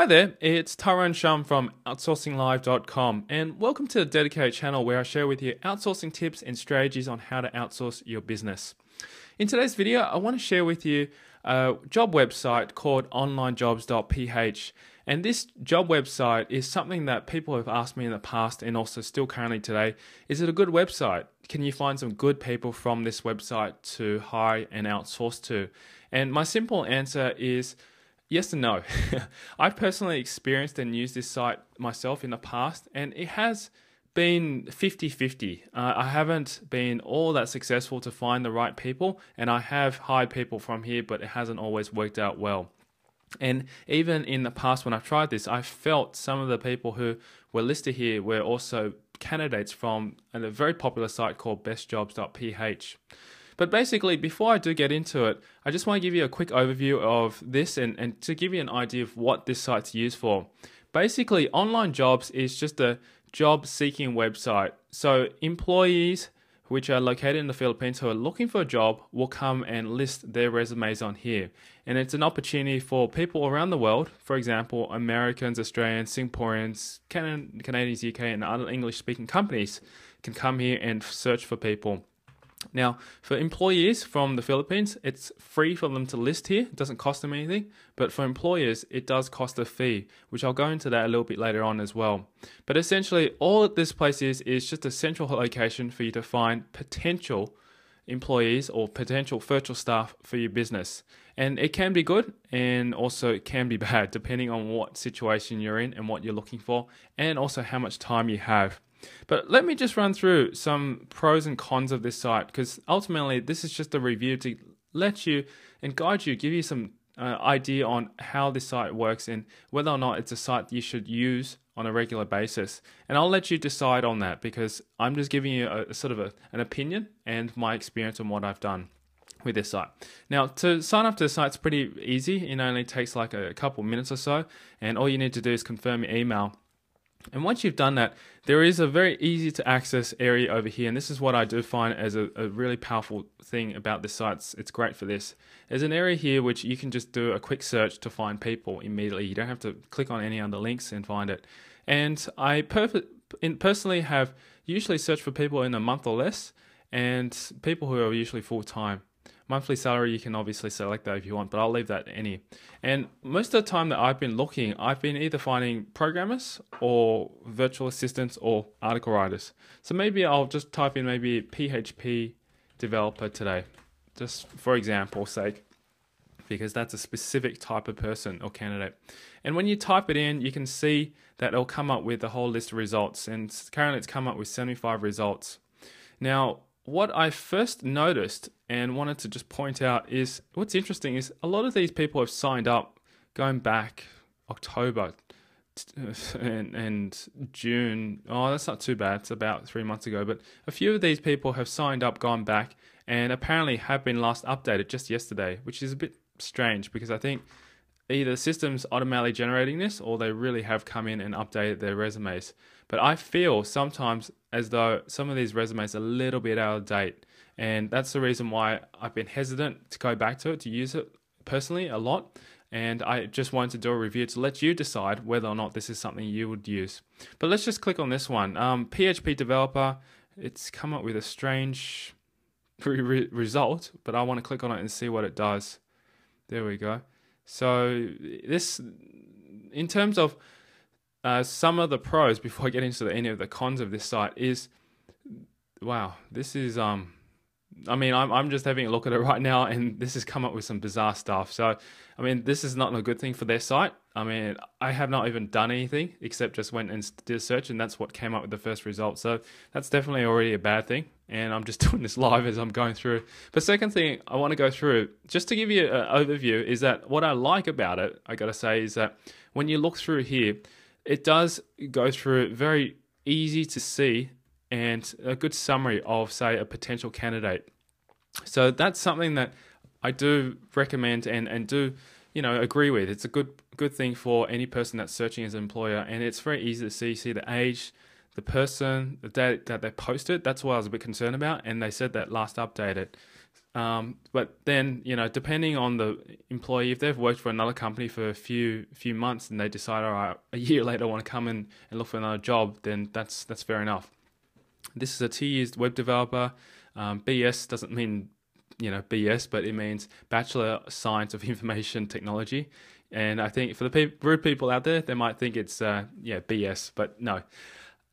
Hi there, it's Tyrone Shum from OutsourcingLive.com, and welcome to the dedicated channel where I share with you outsourcing tips and strategies on how to outsource your business. In today's video, I want to share with you a job website called OnlineJobs.ph, and this job website is something that people have asked me in the past and also still currently today. Is it a good website? Can you find some good people from this website to hire and outsource to? And my simple answer is yes and no. I've personally experienced and used this site myself in the past, and it has been 50-50. I haven't been all that successful to find the right people, and I have hired people from here, but it hasn't always worked out well. And even in the past when I've tried this, I felt some of the people who were listed here were also candidates from a very popular site called bestjobs.ph. But basically, before I do get into it, I just want to give you a quick overview of this and to give you an idea of what this site's used for. Basically, Online Jobs is just a job-seeking website. So employees, which are located in the Philippines who are looking for a job, will come and list their resumes on here. And it's an opportunity for people around the world, for example, Americans, Australians, Singaporeans, Canadians, UK, and other English-speaking companies can come here and search for people. Now, for employees from the Philippines, it's free for them to list here. It doesn't cost them anything. But for employers, it does cost a fee, which I'll go into that a little bit later on as well. But essentially, all this place is just a central location for you to find potential employees or potential virtual staff for your business. And it can be good, and also it can be bad, depending on what situation you're in and what you're looking for, and also how much time you have. But let me just run through some pros and cons of this site, because ultimately this is just a review to let you and guide you, give you some idea on how this site works and whether or not it's a site you should use on a regular basis. And I'll let you decide on that, because I'm just giving you an opinion and my experience on what I've done with this site. Now, to sign up to the site's pretty easy. It only takes like a couple minutes or so, and all you need to do is confirm your email. And once you've done that, there is a very easy to access area over here. And this is what I do find as a really powerful thing about this site. It's great for this. There's an area here which you can just do a quick search to find people immediately. You don't have to click on any other links and find it. And I personally have usually searched for people in a month or less, and people who are usually full-time. Monthly salary, you can obviously select that if you want, but I'll leave that any. And most of the time that I've been looking, I've been either finding programmers or virtual assistants or article writers. So maybe I'll just type in maybe PHP developer today, just for example's sake, because that's a specific type of person or candidate. And when you type it in, you can see that it'll come up with a whole list of results. And currently it's come up with 75 results. Now, what I first noticed and wanted to just point out is what's interesting is a lot of these people have signed up going back October and June. Oh, that's not too bad. It's about 3 months ago. But a few of these people have signed up, gone back, and apparently have been last updated just yesterday, which is a bit strange, because I think either the system's automatically generating this or they really have come in and updated their resumes. But I feel sometimes as though some of these resumes are a little bit out of date. And that's the reason why I've been hesitant to go back to it, to use it personally a lot. And I just wanted to do a review to let you decide whether or not this is something you would use. But let's just click on this one. PHP developer, it's come up with a strange result, but I want to click on it and see what it does. There we go. So this, in terms of some of the pros, before I get into any of the cons of this site, is, wow, this is, I mean, I'm just having a look at it right now, and this has come up with some bizarre stuff. So, I mean, this is not a good thing for their site. I mean, I have not even done anything except just went and did a search, and that's what came up with the first result. So that's definitely already a bad thing, and I'm just doing this live as I'm going through. But second thing I want to go through, just to give you an overview, is that what I like about it, I got to say, is that when you look through here, it does go through very easy to see and a good summary of, say, a potential candidate. So that's something that I do recommend and do, you know, agree with. It's a good thing for any person that's searching as an employer, and it's very easy to see the age, the person, the date that they posted. That's what I was a bit concerned about, and they said that last updated. But then, you know, depending on the employee, if they've worked for another company for a few months and they decide, all right, a year later I want to come in and look for another job, then that's fair enough. This is a 2 years web developer. BS doesn't mean, you know, BS, but it means Bachelor of Science of Information Technology. And I think for the rude people out there, they might think it's BS, but no.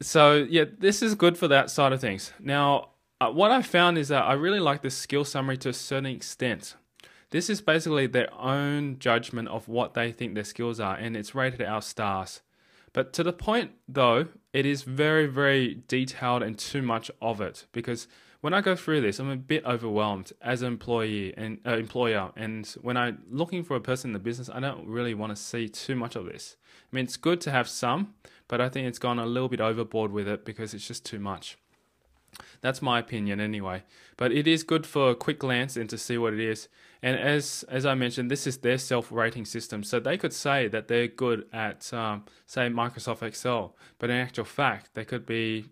So yeah, this is good for that side of things. Now, what I found is that I really like the skill summary to a certain extent. This is basically their own judgment of what they think their skills are, and it's rated out stars. But to the point though, it is very, very detailed and too much of it, because when I go through this, I'm a bit overwhelmed as an employee and employer. And when I'm looking for a person in the business, I don't really want to see too much of this. I mean, it's good to have some, but I think it's gone a little bit overboard with it because it's just too much. That's my opinion anyway, but it is good for a quick glance and to see what it is. And as I mentioned, this is their self-rating system, so they could say that they're good at say Microsoft Excel, but in actual fact they could be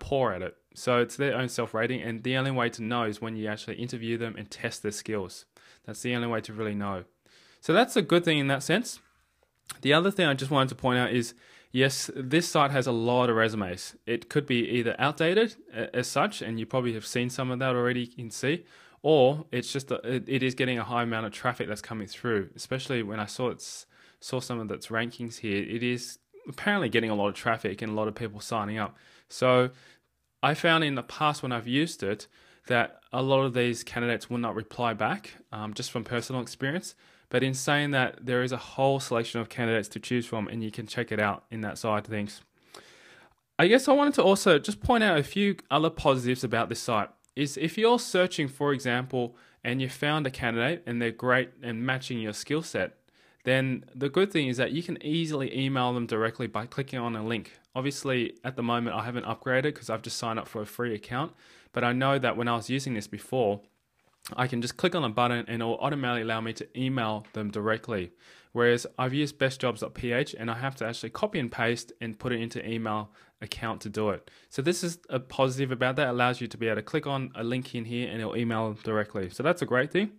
poor at it. So it's their own self-rating, and the only way to know is when you actually interview them and test their skills. That's the only way to really know. So that's a good thing in that sense. The other thing I just wanted to point out is, yes, this site has a lot of resumes. It could be either outdated as such, and you probably have seen some of that already, you can see, or it's just it is getting a high amount of traffic that's coming through, especially when I saw some of its rankings here. It is apparently getting a lot of traffic and a lot of people signing up. So I found in the past when I've used it that a lot of these candidates will not reply back, just from personal experience. But in saying that, there is a whole selection of candidates to choose from, and you can check it out in that side of things. I guess I wanted to also just point out a few other positives about this site. Is if you're searching, for example, and you found a candidate and they're great and matching your skill set, then the good thing is that you can easily email them directly by clicking on a link. Obviously, at the moment, I haven't upgraded because I've just signed up for a free account. But I know that when I was using this before, I can just click on a button and it will automatically allow me to email them directly. Whereas I've used bestjobs.ph and I have to actually copy and paste and put it into email account to do it. So this is a positive about that. It allows you to be able to click on a link in here and it'll email them directly. So that's a great thing.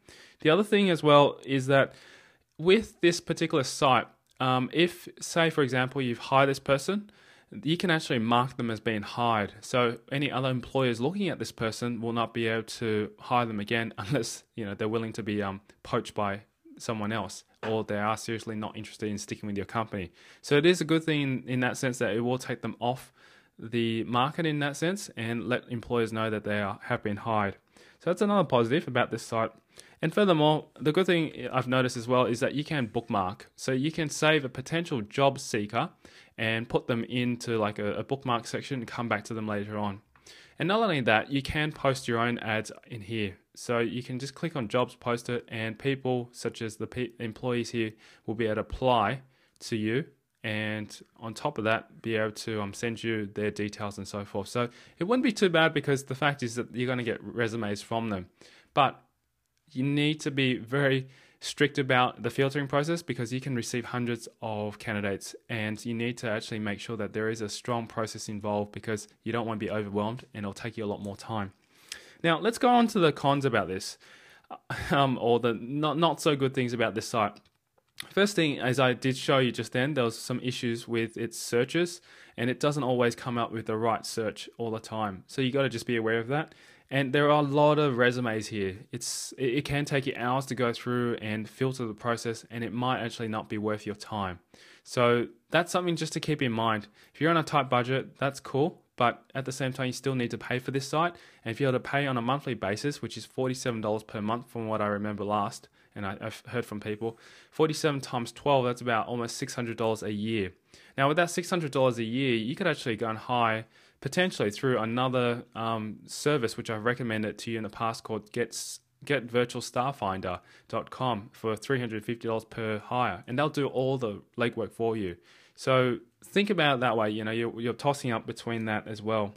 The other thing as well is that with this particular site, if say for example you've hired this person, you can actually mark them as being hired. So any other employers looking at this person will not be able to hire them again unless, you know, they're willing to be poached by someone else, or they are seriously not interested in sticking with your company. So it is a good thing in that sense that it will take them off the market in that sense and let employers know that they have been hired. So that's another positive about this site. And furthermore, the good thing I've noticed as well is that you can bookmark. So you can save a potential job seeker and put them into like a bookmark section and come back to them later on. And not only that, you can post your own ads in here. So you can just click on jobs, post it, and people such as the employees here will be able to apply to you. And on top of that, be able to send you their details and so forth. So it wouldn't be too bad, because the fact is that you're going to get resumes from them. But you need to be very strict about the filtering process, because you can receive hundreds of candidates and you need to actually make sure that there is a strong process involved, because you don't want to be overwhelmed and it'll take you a lot more time. Now let's go on to the cons about this, or the not so good things about this site. First thing, as I did show you just then, there was some issues with its searches, and it doesn't always come up with the right search all the time. So you got to just be aware of that. And there are a lot of resumes here. It can take you hours to go through and filter the process, and it might actually not be worth your time. So that's something just to keep in mind. If you're on a tight budget, that's cool, but at the same time, you still need to pay for this site. And if you're to pay on a monthly basis, which is $47 per month from what I remember last, and I've heard from people, 47 times 12, that's about almost $600 a year. Now with that $600 a year, you could actually go and hire potentially through another service, which I've recommended to you in the past, called GetVirtualStarFinder.com for $350 per hire, and they'll do all the legwork for you. So think about it that way. You know, you're tossing up between that as well.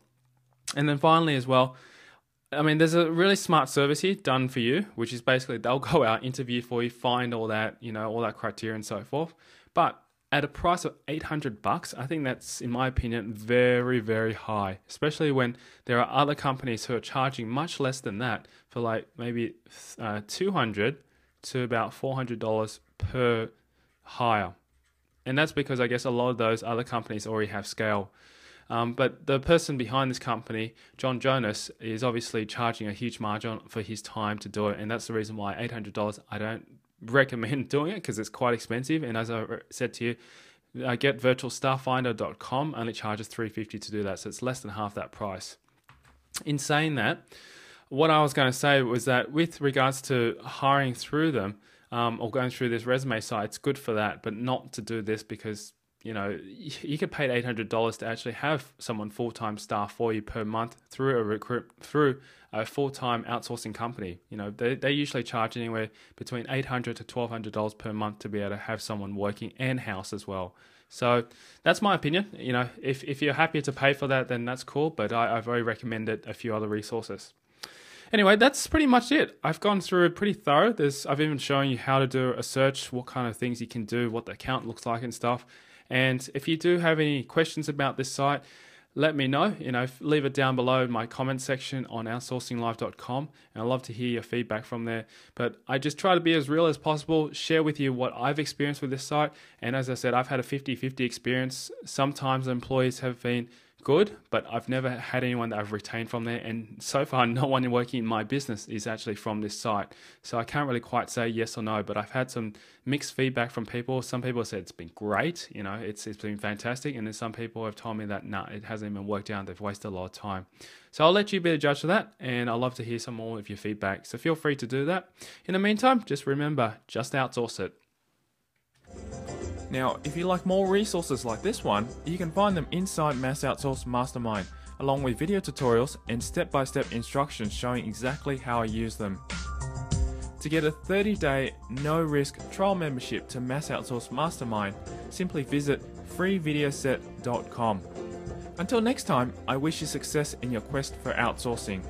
And then finally as well, I mean, there's a really smart service here done for you, which is basically they'll go out, interview for you, find all that, you know, all that criteria and so forth. But at a price of $800, I think that's, in my opinion, very, very high, especially when there are other companies who are charging much less than that for like maybe $200 to about $400 per hire. And that's because I guess a lot of those other companies already have scale. But the person behind this company, John Jonas, is obviously charging a huge margin for his time to do it. And that's the reason why $800, I don't recommend doing it because it's quite expensive. And as I said to you, GetVirtualStarFinder.com only charges $350 to do that. So it's less than half that price. In saying that, what I was going to say was that with regards to hiring through them or going through this resume site, it's good for that, but not to do this because, you know, you could pay $800 to actually have someone full-time staff for you per month through a full-time outsourcing company. You know, they usually charge anywhere between $800 to $1,200 per month to be able to have someone working in-house as well. So that's my opinion. You know, if you're happy to pay for that, then that's cool. But I've already recommended a few other resources. Anyway, that's pretty much it. I've gone through it pretty thorough. I've even shown you how to do a search, what kind of things you can do, what the account looks like and stuff. And if you do have any questions about this site, let me know. You know, leave it down below in my comment section on OutsourcingLive.com, and I'd love to hear your feedback from there. But I just try to be as real as possible, share with you what I've experienced with this site. And as I said, I've had a 50-50 experience. Sometimes employees have been good, but I've never had anyone that I've retained from there, and so far no one working in my business is actually from this site, so I can't really quite say yes or no. But I've had some mixed feedback from people. Some people said it's been great, you know, it's been fantastic, and then some people have told me that nah, it hasn't even worked out, they've wasted a lot of time. So I'll let you be the judge of that, and I'd love to hear some more of your feedback, so feel free to do that. In the meantime, just remember, just outsource it. Now, if you like more resources like this one, you can find them inside Mass Outsource Mastermind, along with video tutorials and step-by-step instructions showing exactly how I use them. To get a 30-day, no-risk trial membership to Mass Outsource Mastermind, simply visit freevideoset.com. Until next time, I wish you success in your quest for outsourcing.